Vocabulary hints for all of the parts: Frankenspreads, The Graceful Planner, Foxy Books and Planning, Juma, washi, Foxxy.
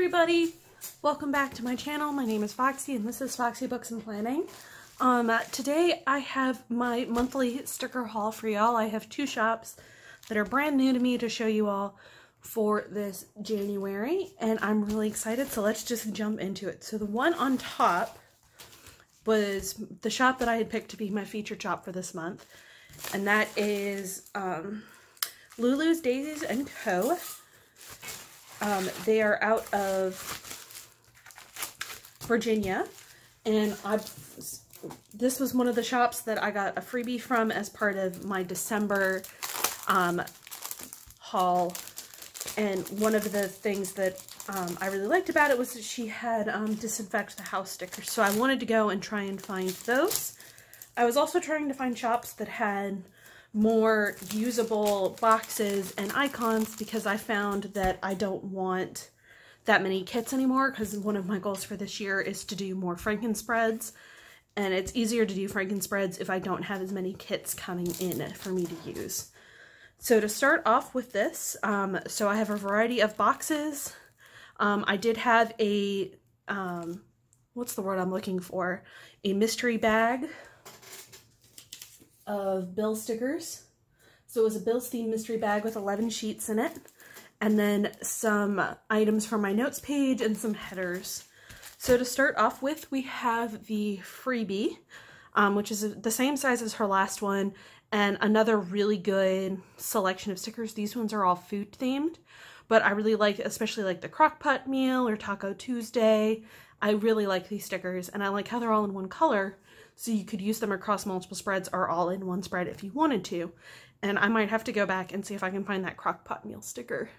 everybody, welcome back to my channel. My name is Foxy and this is Foxy Books and Planning. Today I have my monthly sticker haul for y'all. I have two shops that are brand new to me to show you all for this January, and I'm really excited, so let's just jump into it. So the one on top was the shop that I had picked to be my featured shop for this month, and that is Lulu's Daisies & Co. They are out of Virginia, and this was one of the shops that I got a freebie from as part of my December haul. And one of the things that I really liked about it was that she had disinfect the house stickers. So I wanted to go and try and find those. I was also trying to find shops that had more usable boxes and icons, because I found that I don't want that many kits anymore, because one of my goals for this year is to do more Frankenspreads, and it's easier to do Frankenspreads if I don't have as many kits coming in for me to use. So to start off with this, so I have a variety of boxes. I did have a, what's the word I'm looking for? A mystery bag of Bill stickers. So it was a Bill's themed mystery bag with 11 sheets in it, and then some items from my notes page and some headers. So to start off with, we have the freebie, which is the same size as her last one, and another really good selection of stickers. These ones are all food themed, but I really like, especially like the crockpot meal or Taco Tuesday. I really like these stickers, and I like how they're all in one color. So you could use them across multiple spreads or all in one spread if you wanted to. And I might have to go back and see if I can find that crockpot meal sticker.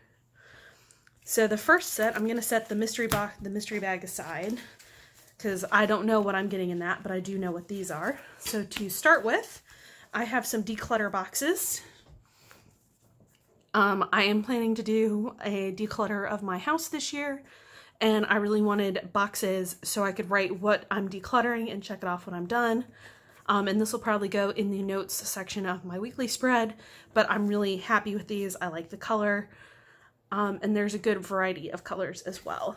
So the first set, I'm going to set the mystery bag aside, because I don't know what I'm getting in that, but I do know what these are. So to start with, I have some declutter boxes. I am planning to do a declutter of my house this year, and I really wanted boxes so I could write what I'm decluttering and check it off when I'm done. And this will probably go in the notes section of my weekly spread, but I'm really happy with these. I like the color, and there's a good variety of colors as well.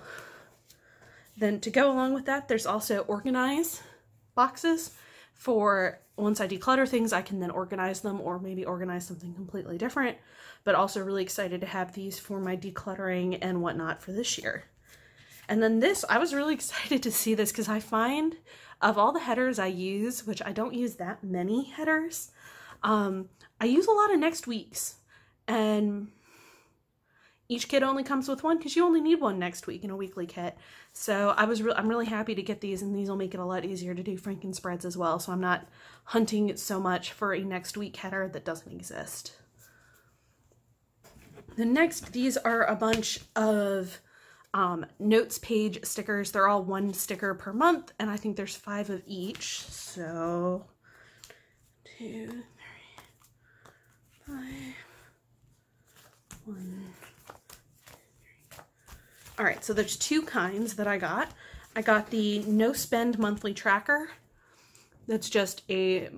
Then to go along with that, there's also organize boxes for once I declutter things, I can then organize them or maybe organize something completely different, but also really excited to have these for my decluttering and whatnot for this year. And then this, I was really excited to see this, because I find of all the headers I use, which I don't use that many headers, I use a lot of next week's, and each kit only comes with one, because you only need one next week in a weekly kit. So I'm really happy to get these, and these will make it a lot easier to do Frankenspreads as well, so I'm not hunting so much for a next week header that doesn't exist. The next, these are a bunch of notes page stickers. They're all one sticker per month, and I think there's 5 of each. So 2, 3, 5, 1, 2, 3. All right, so there's two kinds that I got. I got the No Spend Monthly Tracker. That's just a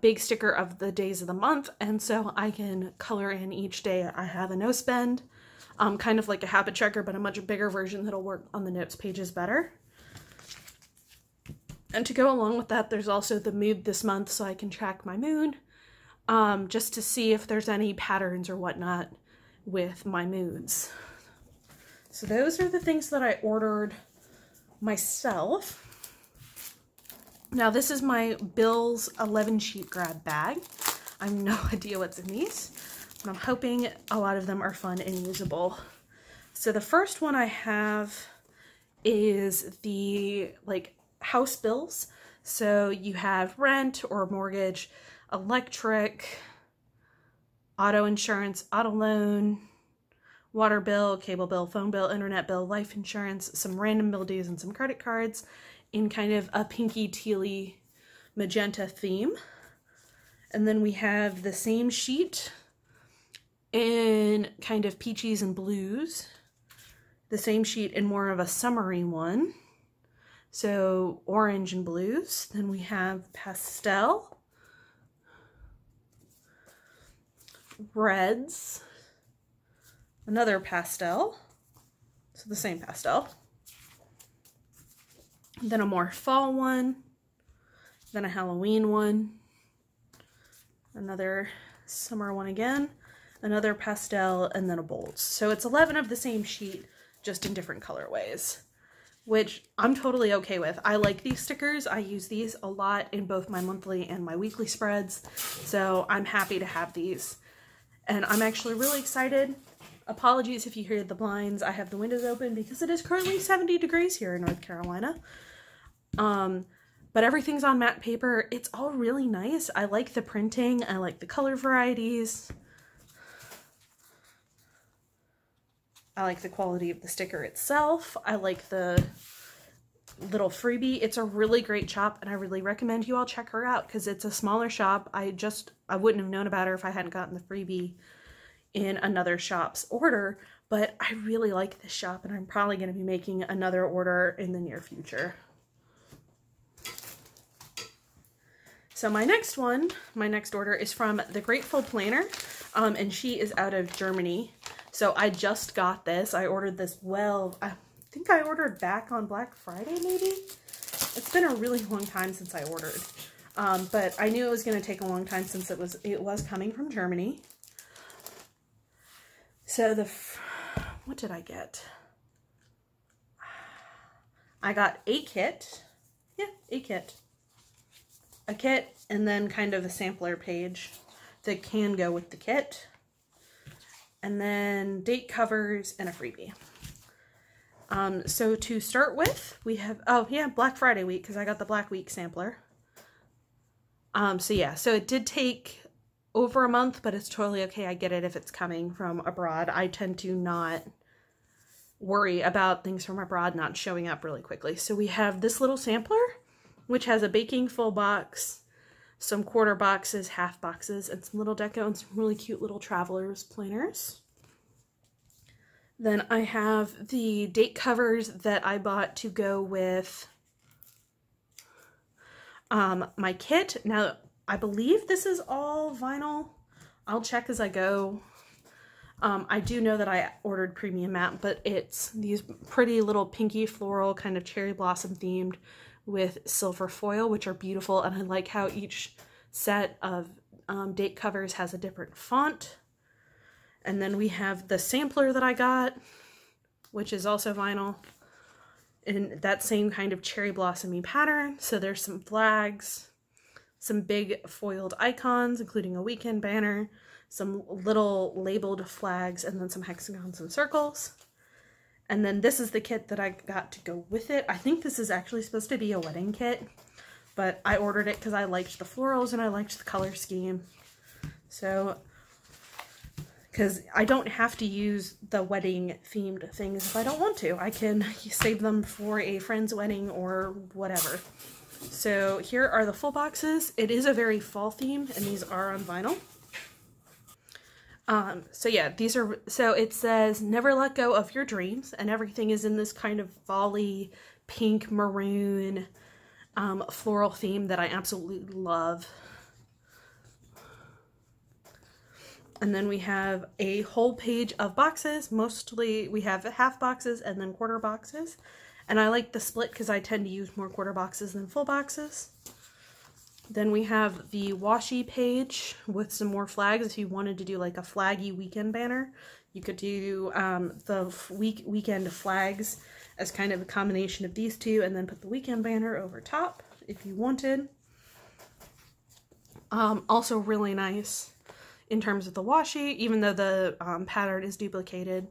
big sticker of the days of the month, and so I can color in each day I have a no spend. Kind of like a habit checker, but a much bigger version that'll work on the notes pages better. And to go along with that, there's also the mood this month, so I can track my mood, just to see if there's any patterns or whatnot with my moods. So those are the things that I ordered myself. Now this is my Bill's 11 sheet grab bag. I have no idea what's in these. And I'm hoping a lot of them are fun and usable. So the first one I have is the like house bills. So you have rent or mortgage, electric, auto insurance, auto loan, water bill, cable bill, phone bill, internet bill, life insurance, some random bill dues, and some credit cards in kind of a pinky, tealy, magenta theme. And then we have the same sheet in kind of peaches and blues, the same sheet in more of a summery one, so orange and blues. Then we have pastel, reds, another pastel, so the same pastel, then a more fall one, then a Halloween one, another summer one again, another pastel, and then a bold. So it's 11 of the same sheet, just in different colorways, which I'm totally okay with. I like these stickers. I use these a lot in both my monthly and my weekly spreads, so I'm happy to have these. And I'm actually really excited. Apologies if you hear the blinds. I have the windows open because it is currently 70 degrees here in North Carolina. But everything's on matte paper. It's all really nice. I like the printing. I like the color varieties. I like the quality of the sticker itself. I like the little freebie. It's a really great shop, and I really recommend you all check her out because it's a smaller shop. I wouldn't have known about her if I hadn't gotten the freebie in another shop's order, but I really like this shop, and I'm probably going to be making another order in the near future. So my next order is from The Graceful Planner, and she is out of Germany. So I just got this. I ordered this, well, I think I ordered back on Black Friday, maybe? It's been a really long time since I ordered. But I knew it was going to take a long time since it was coming from Germany. So what did I get? I got a kit. Yeah, a kit. A kit, and then kind of a sampler page that can go with the kit. And then date covers and a freebie. So to start with, we have, oh yeah, Black Friday week, because I got the Black Week sampler. So yeah, so it did take over a month, but it's totally okay. I get it if it's coming from abroad. I tend to not worry about things from abroad not showing up really quickly. So we have this little sampler, which has a baking full box, some quarter boxes, half boxes, and some little deco and some really cute little travelers planners. Then I have the date covers that I bought to go with my kit. Now, I believe this is all vinyl. I'll check as I go. I do know that I ordered premium matte, but it's these pretty little pinky floral kind of cherry blossom themed with silver foil, which are beautiful, and I like how each set of date covers has a different font. And then we have the sampler that I got, which is also vinyl, in that same kind of cherry blossomy pattern. So there's some flags, some big foiled icons, including a weekend banner, some little labeled flags, and then some hexagons and circles. And then this is the kit that I got to go with it. I think this is actually supposed to be a wedding kit, but I ordered it because I liked the florals and I liked the color scheme. So, because I don't have to use the wedding themed things if I don't want to. I can save them for a friend's wedding or whatever. So here are the full boxes. It is a very fall theme, and these are on vinyl. So yeah, these are, so it says, never let go of your dreams, and everything is in this kind of volley, pink, maroon, floral theme that I absolutely love. And then we have a whole page of boxes. Mostly we have half boxes and then quarter boxes. And I like the split because I tend to use more quarter boxes than full boxes. Then we have the washi page with some more flags. If you wanted to do like a flaggy weekend banner, you could do the weekend flags as kind of a combination of these two, and then put the weekend banner over top if you wanted. Also really nice in terms of the washi, even though the pattern is duplicated.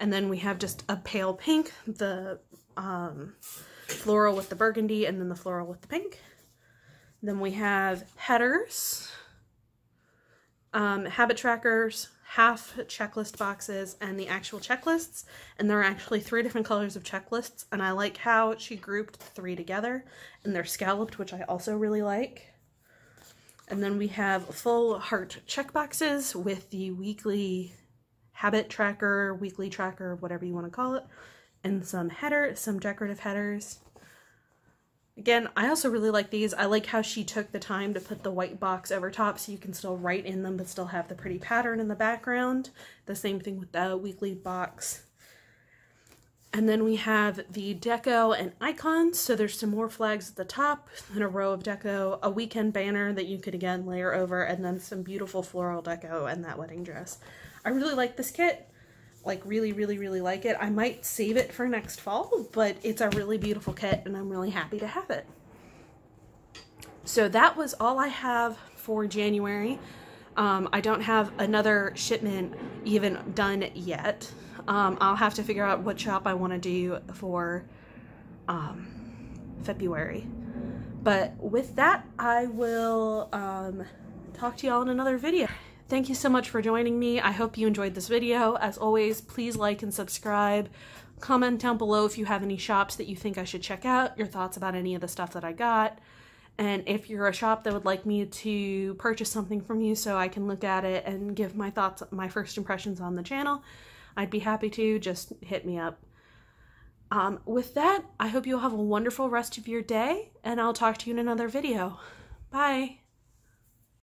And then we have just a pale pink, the floral with the burgundy, and then the floral with the pink. Then we have headers, habit trackers, half checklist boxes, and the actual checklists. And there are actually 3 different colors of checklists, and I like how she grouped the 3 together, and they're scalloped, which I also really like. And then we have full heart check boxes with the weekly habit tracker, weekly tracker, whatever you want to call it, and some decorative headers. Again, I also really like these. I like how she took the time to put the white box over top so you can still write in them but still have the pretty pattern in the background. The same thing with the weekly box. And then we have the deco and icons. So there's some more flags at the top, then a row of deco, a weekend banner that you could again layer over, and then some beautiful floral deco and that wedding dress. I really like this kit. Like really like it. I might save it for next fall, but it's a really beautiful kit and I'm really happy to have it. So that was all I have for January. I don't have another shipment even done yet. I'll have to figure out what shop I want to do for February. But with that, I will talk to y'all in another video. Thank you so much for joining me. I hope you enjoyed this video. As always, please like and subscribe. Comment down below if you have any shops that you think I should check out, your thoughts about any of the stuff that I got. And if you're a shop that would like me to purchase something from you so I can look at it and give my thoughts, my first impressions on the channel, I'd be happy to. Just hit me up. With that, I hope you'll have a wonderful rest of your day, and I'll talk to you in another video. Bye!